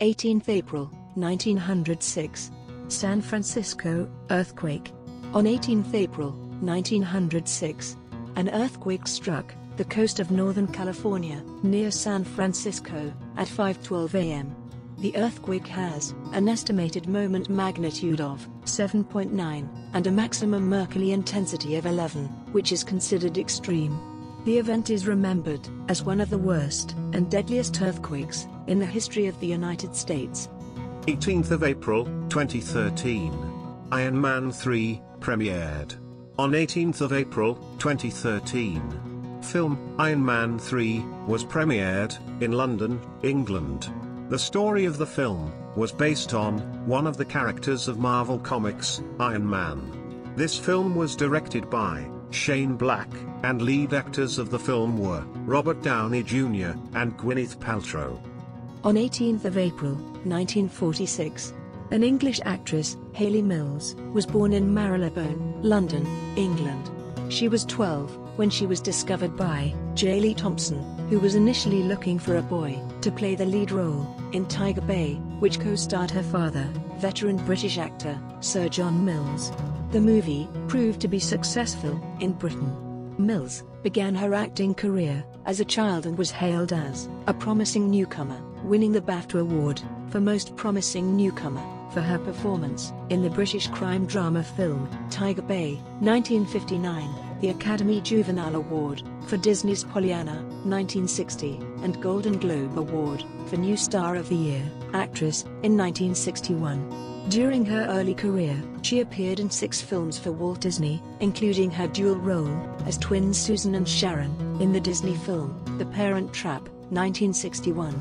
18th April, 1906. San Francisco, earthquake. On 18th April, 1906, an earthquake struck the coast of Northern California, near San Francisco, at 5:12 a.m. The earthquake has an estimated moment magnitude of 7.9 and a maximum Mercalli intensity of 11, which is considered extreme. The event is remembered as one of the worst and deadliest earthquakes in the history of the United States. 18th of April, 2013. Iron Man 3 premiered. On 18th of April, 2013. Film, Iron Man 3, was premiered in London, England. The story of the film was based on one of the characters of Marvel Comics, Iron Man. This film was directed by Shane Black, and lead actors of the film were Robert Downey Jr. and Gwyneth Paltrow. On 18th of April, 1946, an English actress, Hayley Mills, was born in Marylebone, London, England. She was 12 when she was discovered by J. Lee Thompson, who was initially looking for a boy to play the lead role in Tiger Bay, which co-starred her father, veteran British actor Sir John Mills. The movie proved to be successful in Britain. Mills began her acting career as a child and was hailed as a promising newcomer, winning the BAFTA award for Most Promising Newcomer for her performance in the British crime drama film Tiger Bay, 1959, the Academy Juvenile Award for Disney's Pollyanna, 1960, and Golden Globe Award for New Star of the Year actress in 1961. During her early career, she appeared in 6 films for Walt Disney, including her dual role as twins Susan and Sharon in the Disney film The Parent Trap, 1961.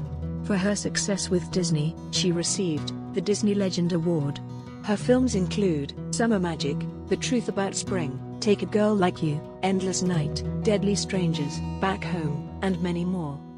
For her success with Disney, she received the Disney Legend Award. Her films include Summer Magic, The Truth About Spring, Take a Girl Like You, Endless Night, Deadly Strangers, Back Home, and many more.